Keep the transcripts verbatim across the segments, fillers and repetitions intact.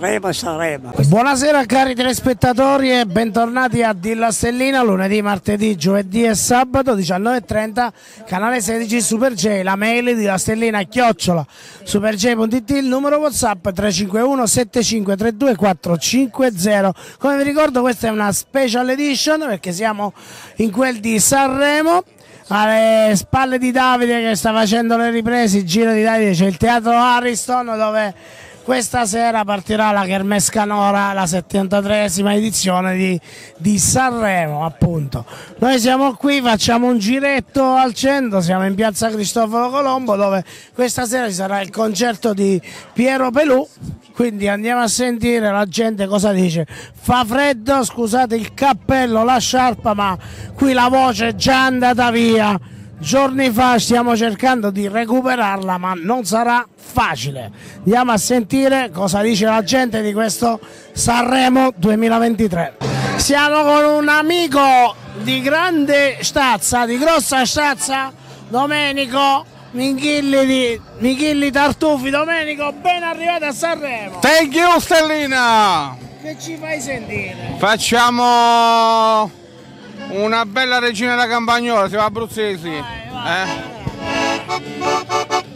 Sanremo, Sanremo. Buonasera cari telespettatori e bentornati a Dillo a Stellina, lunedì, martedì, giovedì e sabato diciannove e trenta, canale sedici Super J, la mail di la Stellina chiocciola superj punto it, il numero WhatsApp tre cinque uno sette cinque tre due quattro cinque zero. Come vi ricordo questa è una special edition perché siamo in quel di Sanremo. Alle spalle di Davide che sta facendo le riprese, il giro di Davide, c'è il teatro Ariston dove questa sera partirà la Kermesse Canora, la settantatreesima edizione di, di Sanremo appunto. Noi siamo qui, facciamo un giretto al centro, siamo in piazza Cristoforo Colombo dove questa sera ci sarà il concerto di Piero Pelù, quindi andiamo a sentire la gente cosa dice. Fa freddo, scusate il cappello, la sciarpa, ma qui la voce è già andata via. Giorni fa stiamo cercando di recuperarla ma non sarà facile. Andiamo a sentire cosa dice la gente di questo Sanremo duemilaventitré. Siamo con un amico di grande stazza, di grossa stazza, Domenico Michilli, di Michilli Tartufi. Domenico, ben arrivato a Sanremo. Thank you Stellina. Che ci fai sentire? Facciamo una bella regina da campagnola, siamo abruzzesi. Vai, vai, eh? Vai, vai.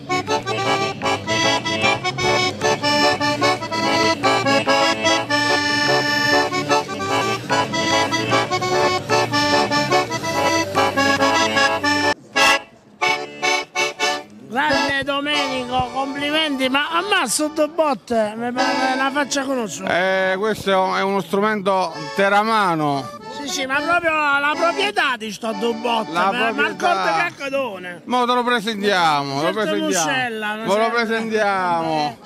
Domenico, complimenti, ma a me sottobotte mi pare una faccia conosciuta. Eh, questo è uno strumento teramano. Sì, sì, ma proprio la proprietà di sto dubotto, la per, ma il corto caccadone. Ma te lo presentiamo, certo, lo presentiamo. Muscella, ma lo presentiamo.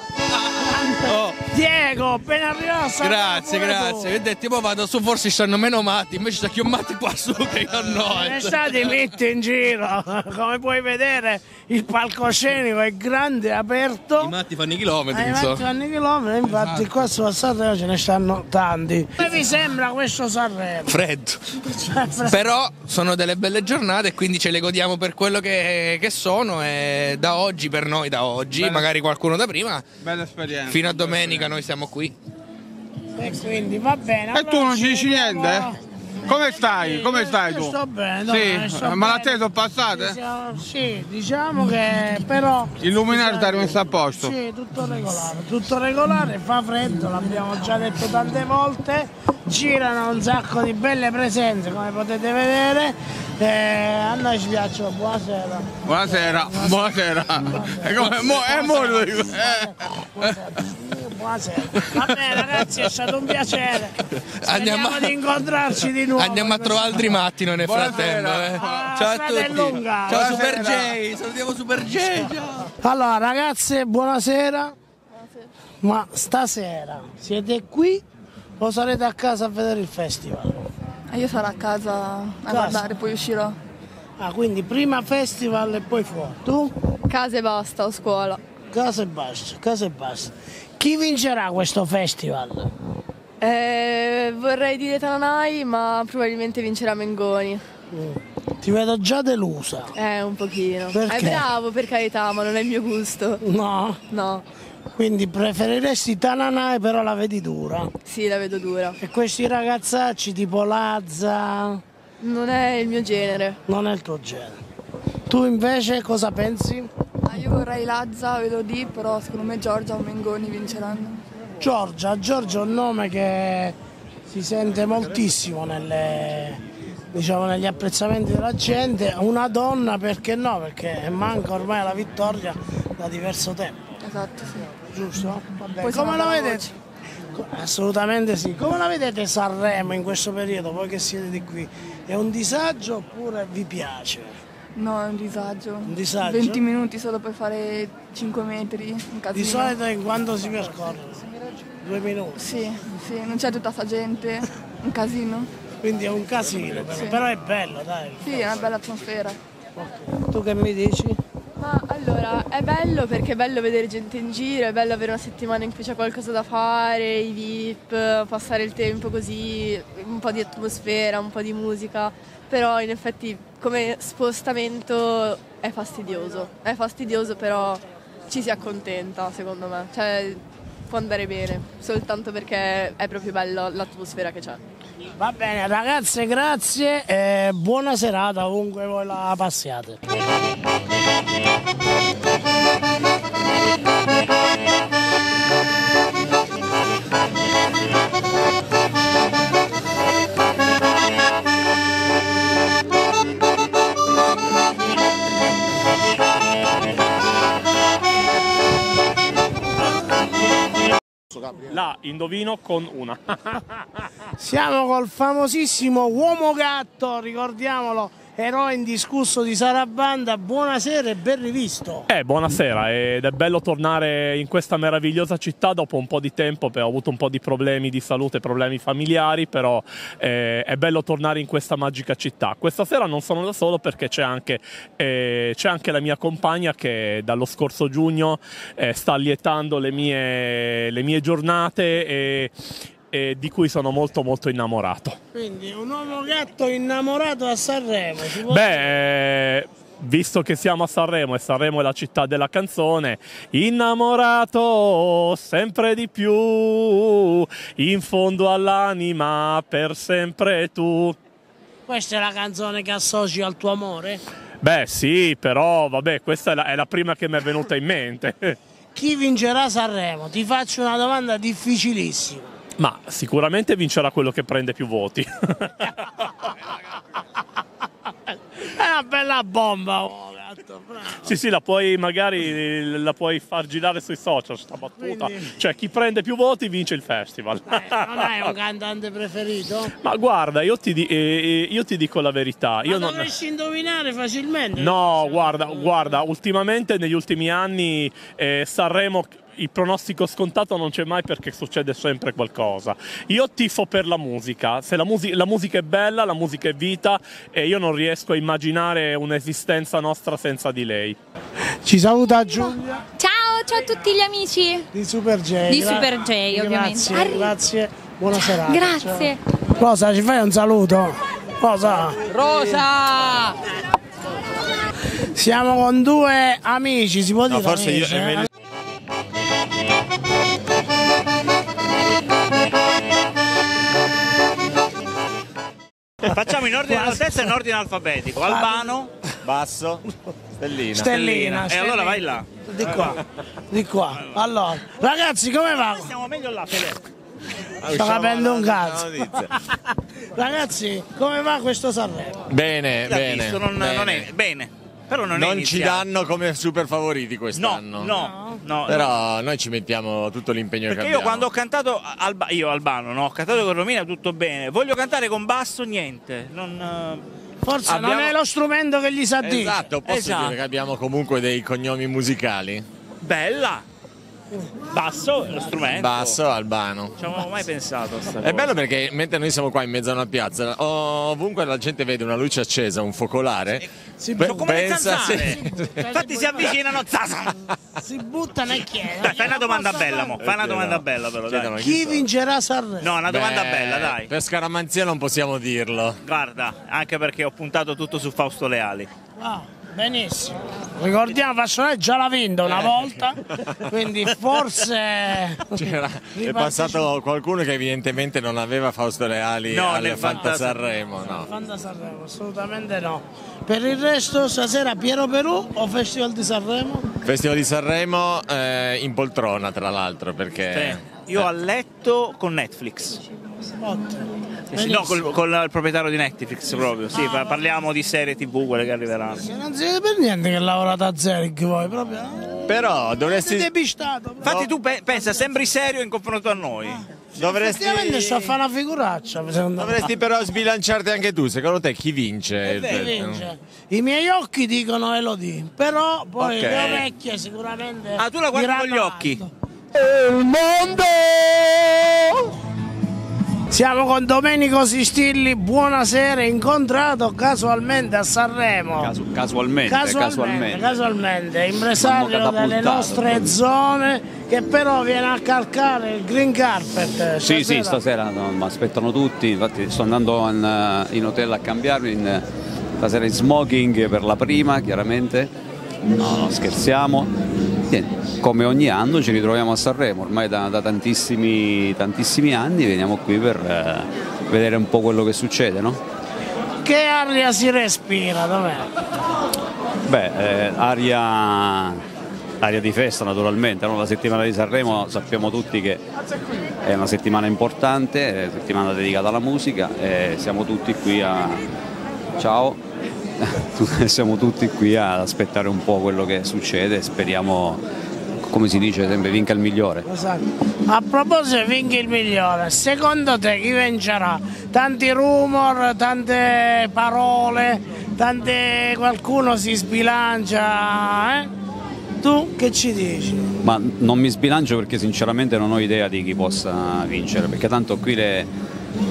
Oh. Diego, appena arrivato. Grazie, grazie. Vedete, tipo vado su, forse stanno meno matti, invece sono chiamati qua su che io no. Ne state metti in giro, come puoi vedere il palcoscenico è grande, aperto. I matti fanno i chilometri, eh, insomma. I matti fanno i chilometri, infatti esatto. Qua su Sanremo ce ne stanno tanti. Come vi sembra questo Sanremo? Freddo. Però sono delle belle giornate e quindi ce le godiamo per quello che, che sono e da oggi, per noi da oggi, bella, magari qualcuno da prima. Bella esperienza. Fino a domenica noi siamo qui. E quindi va bene. E allora tu non ci dici niente? Eh? Come stai? Come stai tu? Sto bene, domani, sì, sto ma la te sono passate? Diciamo, sì, diciamo che però il luminare ti è rimesso a posto. Sì, tutto regolare, tutto regolare, fa freddo, l'abbiamo già detto tante volte, girano un sacco di belle presenze come potete vedere. Eh, a noi ci piacciono, buonasera. Buonasera, buonasera. Buonasera. È come è molto di me. Buonasera. Va bene ragazzi, è stato un piacere. Andiamo a... di incontrarci di nuovo. Andiamo a trovare altri matti nel frattempo. Eh. Ah, ciao a tutti. Lunga. Ciao buonasera. Super J, salutiamo Super J. Ciao. Allora ragazze, buonasera. Buonasera. Ma stasera siete qui o sarete a casa a vedere il festival? Io sarò a casa a casa. guardare, poi uscirò. Ah, quindi prima festival e poi fuori. Tu? Casa e basta, o scuola. Casa e basta, casa e basta. Chi vincerà questo festival? Eh, vorrei dire Tananai, ma probabilmente vincerà Mengoni. Mm. Ti vedo già delusa. Eh, un pochino. Perché? È bravo, per carità, ma non è il mio gusto. No? No. Quindi preferiresti Tananai, però la vedi dura? Sì, la vedo dura. E questi ragazzacci tipo Lazza? Non è il mio genere. Non è il tuo genere. Tu invece cosa pensi? Io vorrei Lazza o Elodie, però secondo me Giorgia o Mengoni vinceranno. Giorgia, Giorgia è un nome che si sente moltissimo nelle, diciamo, negli apprezzamenti della gente. Una donna, perché no? Perché manca ormai la vittoria da diverso tempo. Esatto, sì. Giusto? Vabbè, poi come la vedete? Assolutamente sì. Come la vedete Sanremo in questo periodo, voi che siete di qui? È un disagio oppure vi piace? No, è un disagio. Un disagio? venti minuti solo per fare cinque metri, un casino. Di solito in quanto si percorre? Due minuti? Sì, sì, non c'è tutta sta gente, un casino. Quindi è un casino, però, sì. Però è bello, dai. Sì, è una bella atmosfera. Okay. Tu che mi dici? Ma allora, è bello perché è bello vedere gente in giro, è bello avere una settimana in cui c'è qualcosa da fare, i V I P, passare il tempo così, un po' di atmosfera, un po' di musica. Però in effetti come spostamento è fastidioso, è fastidioso però ci si accontenta secondo me, cioè può andare bene, soltanto perché è proprio bella l'atmosfera che c'è. Va bene ragazze, grazie e buona serata ovunque voi la passiate. La indovino con una. Siamo col famosissimo uomo gatto, ricordiamolo, eroe indiscusso di Sarabanda. Buonasera e ben rivisto. Eh, buonasera, ed è bello tornare in questa meravigliosa città dopo un po' di tempo, perché ho avuto un po' di problemi di salute, problemi familiari, però eh, è bello tornare in questa magica città. Questa sera non sono da solo perché c'è anche, eh, c'è anche la mia compagna che dallo scorso giugno eh, sta allietando le mie, le mie giornate e... e di cui sono molto molto innamorato. Quindi un uomo gatto innamorato a Sanremo. Beh, visto che siamo a Sanremo e Sanremo è la città della canzone, innamorato sempre di più, in fondo all'anima per sempre tu. Questa è la canzone che associ al tuo amore? Beh sì, però vabbè, questa è la, è la prima che mi è venuta in mente. Chi vincerà Sanremo? Ti faccio una domanda difficilissima. Ma sicuramente vincerà quello che prende più voti. È una bella bomba. Oh, gatto, bravo. Sì, sì, la puoi magari la puoi far girare sui social, sta battuta. Quindi... cioè, chi prende più voti vince il festival. Dai, non hai un cantante preferito? Ma guarda, io ti, di eh, io ti dico la verità. Io Ma non... dovresti indovinare facilmente. No, guarda, guarda, ultimamente negli ultimi anni eh, Sanremo... il pronostico scontato non c'è mai perché succede sempre qualcosa. Io tifo per la musica, se la, mus- la musica è bella, la musica è vita e io non riesco a immaginare un'esistenza nostra senza di lei. Ci saluta Giulia. Ciao, ciao a tutti gli amici di Super J. Di Super J, ovviamente. Grazie, grazie. Buona serata. Grazie. Ciao. Rosa, ci fai un saluto? Rosa. Rosa. Siamo con due amici, si può dire? No, forse amici, io eh? Facciamo in ordine alla testa e in ordine alfabetico. Albano, Basso, Stellina. Stellina, Stellina. E Stellina. Allora vai là. Di qua, di qua. Allora, ragazzi, come va? Stiamo meglio là, Fede. Sto capendo un cazzo. Ragazzi, come va questo Sanremo? Bene, bene. Non, bene. Non è, bene. Però non non ci danno come super favoriti quest'anno. No, no, no. Però no. Noi ci mettiamo tutto l'impegno che abbiamo. Perché io quando ho cantato, Alba, io Albano, no, ho cantato con Romina tutto bene. Voglio cantare con Basso, niente. Non... forse abbiamo... non è lo strumento che gli sa dire. Esatto, posso esatto. dire che abbiamo comunque dei cognomi musicali. Bella! Basso, lo strumento. Basso, Albano. Non ci avevo mai pensato. È bello perché mentre noi siamo qua in mezzo a una piazza, ovunque la gente vede una luce accesa, un focolare. Si butta come le zanzare. Infatti si avvicinano, si buttano e chiedono. Dai, fai una domanda bella, mo. Fai una domanda bella però, dai. Chi vincerà Sanremo? No, una domanda bella, dai. Per scaramanzia non possiamo dirlo. Guarda, anche perché ho puntato tutto su Fausto Leali. Wow. Benissimo, ricordiamo Fascione già l'ha vinta una volta, quindi forse è passato qualcuno che evidentemente non aveva Fausto Leali no, al Fanta Sanremo. No, Fanta Sanremo, assolutamente no. Per il resto stasera Piero Pelù o Festival di Sanremo? Festival di Sanremo eh, in poltrona tra l'altro perché... sì. Io eh. a letto con Netflix. Ottimo. No, col, col il proprietario di Netflix proprio, sì, ah, parliamo di serie tv quelle che arriveranno. Non siete per niente che lavorate a Zerg voi, proprio. Però dovresti... depistato, infatti tu pe pensa, sembri serio in confronto a noi. Ah, cioè, dovresti... effettivamente sto a fare una figuraccia. Dovresti me. Però sbilanciarti anche tu, secondo te chi vince? Chi vince? I miei occhi dicono Elodie, però poi okay. Le orecchie sicuramente... Ah, tu la guardi con gli occhi? È un mondo! Siamo con Domenico Sistilli, buonasera, incontrato casualmente a Sanremo. Casu casualmente, casualmente, casualmente, casualmente, impresario delle nostre zone che però viene a calcare il green carpet. Stasera. Sì, sì, stasera no, mi aspettano tutti, infatti sto andando in, in hotel a cambiarmi, in, stasera in smoking per la prima, chiaramente, no, no scherziamo. Niente, come ogni anno ci ritroviamo a Sanremo, ormai da, da tantissimi, tantissimi anni veniamo qui per eh, vedere un po' quello che succede, no? Che aria si respira? Dov'è? Beh, eh, aria, aria di festa naturalmente, no? La settimana di Sanremo sappiamo tutti che è una settimana importante, è una settimana dedicata alla musica e siamo tutti qui a... Ciao! Siamo tutti qui ad aspettare un po' quello che succede, speriamo, come si dice sempre, vinca il migliore. Esatto. A proposito vinca il migliore, secondo te chi vincerà? Tanti rumor, tante parole, tante... qualcuno si sbilancia, eh? Tu che ci dici? Ma non mi sbilancio perché sinceramente non ho idea di chi possa vincere, perché tanto qui le...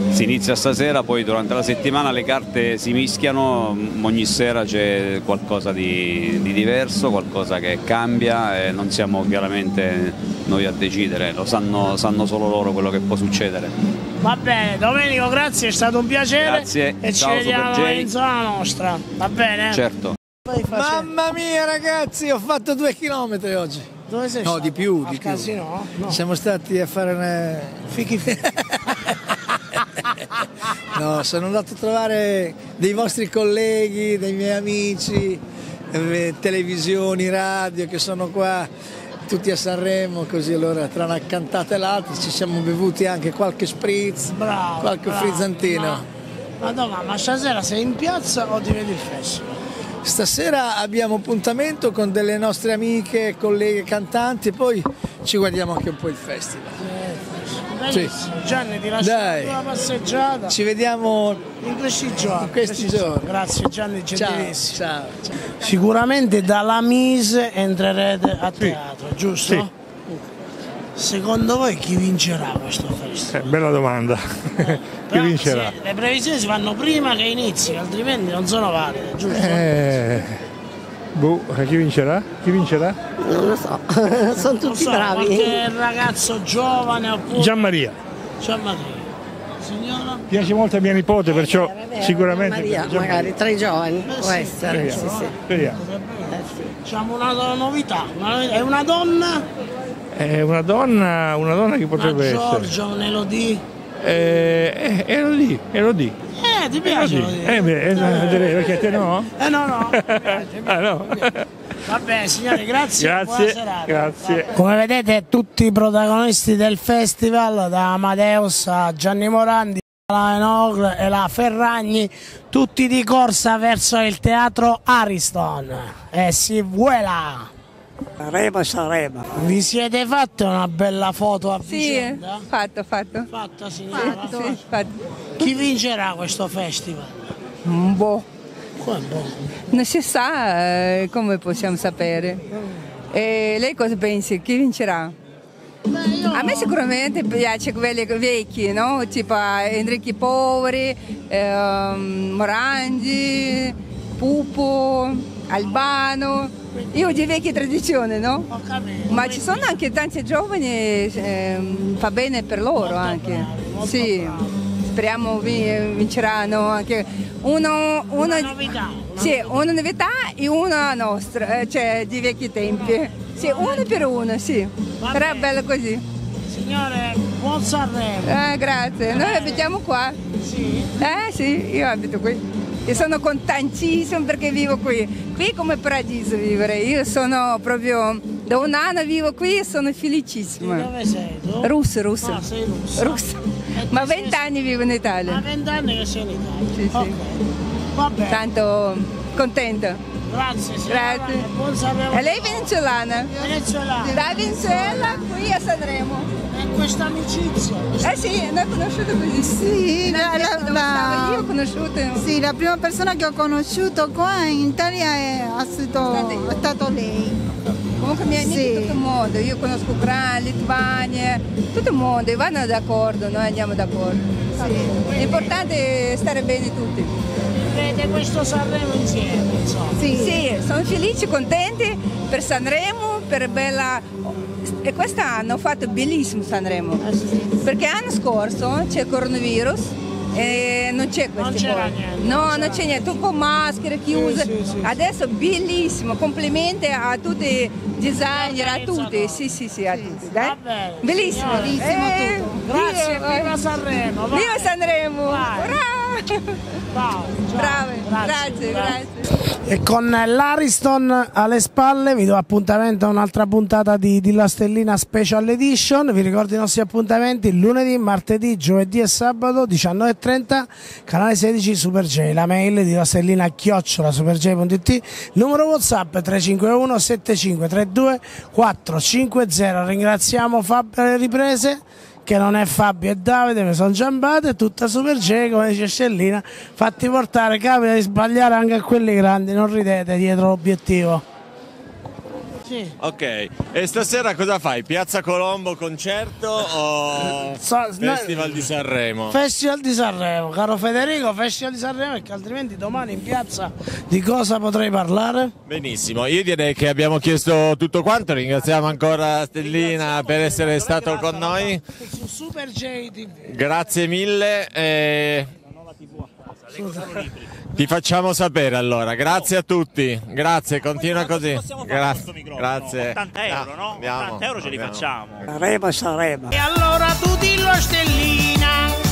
si inizia stasera, poi durante la settimana le carte si mischiano, ogni sera c'è qualcosa di, di diverso, qualcosa che cambia e non siamo chiaramente noi a decidere, lo sanno, sanno solo loro quello che può succedere. Va bene, Domenico, grazie, è stato un piacere. Grazie, e ciao, ci vediamo in zona nostra, va bene? Certo. Mamma mia ragazzi, ho fatto due chilometri oggi. Dove sei? No, stato? Di più, al di casino? Più. No. Siamo stati a fare una... fichi No, sono andato a trovare dei vostri colleghi, dei miei amici, eh, televisioni, radio che sono qua tutti a Sanremo, così allora tra una cantata e l'altra ci siamo bevuti anche qualche spritz, bravo, qualche bravo, frizzantino. Ma, Madonna, ma stasera sei in piazza o ti vedi il festival? Stasera abbiamo appuntamento con delle nostre amiche, colleghe cantanti e poi ci guardiamo anche un po' il festival. Sì. Sì. Gianni, ti lascio una passeggiata. Ci vediamo in questi giorni. In questi giorni. Grazie Gianni, gentilissimo. Ciao, ciao, ciao. Sicuramente dalla Mise entrerete a teatro, sì. Giusto? Sì. Secondo voi chi vincerà questo festival? Eh, bella domanda. Eh, chi vincerà? Sì, le previsioni si fanno prima che inizi, altrimenti non sono valide, giusto? Eh... Boh, chi vincerà? Chi vincerà? Non lo so, sono tutti so, bravi. Qualche ragazzo giovane oppure... Gianmaria. Gianmaria. Signora? Piace molto a mia nipote, eh, perciò è vero, sicuramente... Maria, magari tra i giovani eh, può sì, essere. Sì, sì. Speriamo. Eh, sì. Diciamo una novità, è una donna? È una donna, una donna che potrebbe una Giorgia, essere. Giorgia, un Elodie? Eh, eh, Elodie, Elodie. Eh, ti piace? Eh, beh, eh, eh, perché a te no? Eh, no, no. Mi piace, mi piace, ah, no. Vabbè, signori, grazie. Grazie. Grazie. Come vedete, tutti i protagonisti del festival, da Amadeus a Gianni Morandi, la Enogre e la Ferragni, tutti di corsa verso il teatro Ariston. E si vuela. Sanremo, Sanremo. Vi siete fatte una bella foto a vicenda? Sì, fatto, fatto. Fatto, signora? Fatto, sì, fatto. Chi vincerà questo festival? Un boh. Come boh? Non si sa, eh, come possiamo sapere. E lei cosa pensa? Chi vincerà? Beh, io... A me sicuramente piace quelli vecchi, no? Tipo Enrique Poveri, eh, Morandi, Pupo, Albano. Io di vecchie tradizioni, no? Ho capito. Ma ci sono anche tanti giovani, eh, fa bene per loro anche. Bravi, sì, bravi. Speriamo vinceranno anche uno, uno, una novità. Una sì, novità. Una novità e una nostra, cioè di vecchi tempi. Sì, uno per uno, sì. Sarà bello così. Signore, buon Sanremo. Eh, grazie. Noi eh. abitiamo qua. Sì. Eh sì, io abito qui. E sono contentissimo perché vivo qui, qui è come paradiso vivere, io sono proprio, da un anno vivo qui e sono felicissima. Di dove sei tu? Russo, russo. Ah, sei russo. Russo. Ma vent'anni sei... vivo in Italia. Ma vent'anni che sei in Italia? Sì, okay. Sì. Va bene. Tanto contenta. Grazie signora. Grazie. Buon Sanremo. E lei è venezuelana? Venezuelana. Da Venezuela qui a Sanremo. Questa amicizia? Questa eh sì, l'ho conosciuta così. Sì, la, la, la, io ho conosciuto. Sì, la prima persona che ho conosciuto qua in Italia è, è, stato, è stato lei. Comunque mi amici sì. Di tutto il mondo, io conosco Ucraina, Lituania, tutto il mondo, vanno d'accordo, noi andiamo d'accordo. Sì. L'importante è stare bene tutti. Vedete questo Sanremo insieme, insomma. Sì, sì, sono felici, contenti per Sanremo, per bella. E quest'anno ho fatto bellissimo Sanremo, perché l'anno scorso c'è il coronavirus eh, non c'è questo. Non c'era niente. No, non c'è niente, tu con maschere chiuse. Sì, sì, sì, adesso bellissimo, complimenti a tutti i designer, a tutti, sì, sì, sì, a tutti. Dai. Bellissimo, bellissimo eh, tutto. Grazie, viva Sanremo. Vai. Viva Sanremo! Urrà! Bravo, brave, grazie, grazie, grazie. E con l'Ariston alle spalle vi do appuntamento a un'altra puntata di Dillo a Stellina Special Edition. Vi ricordo i nostri appuntamenti lunedì, martedì, giovedì e sabato diciannove e trenta, canale sedici Super J. La mail di Stellina chiocciola superj.it, numero WhatsApp tre cinque uno sette cinque tre due quattro cinque zero. Ringraziamo Fab per le riprese, che non è Fabio e Davide, mi sono giambate, è tutta Super J, come dice Stellina, fatti portare, capita di sbagliare anche a quelli grandi, non ridete dietro l'obiettivo. Sì. Ok, e stasera cosa fai? Piazza Colombo concerto o so, Festival di Sanremo? Festival di Sanremo, caro Federico, Festival di Sanremo, perché altrimenti domani in piazza di cosa potrei parlare? Benissimo, io direi che abbiamo chiesto tutto quanto, ringraziamo ancora Stellina per essere stato con noi. Su Super J T V. Grazie mille e ti facciamo sapere allora, grazie a tutti, grazie, continua così. Grazie, grazie. ottanta euro, no? ottanta euro ce li facciamo. Saremo, saremo. E allora tu dillo a Stellina.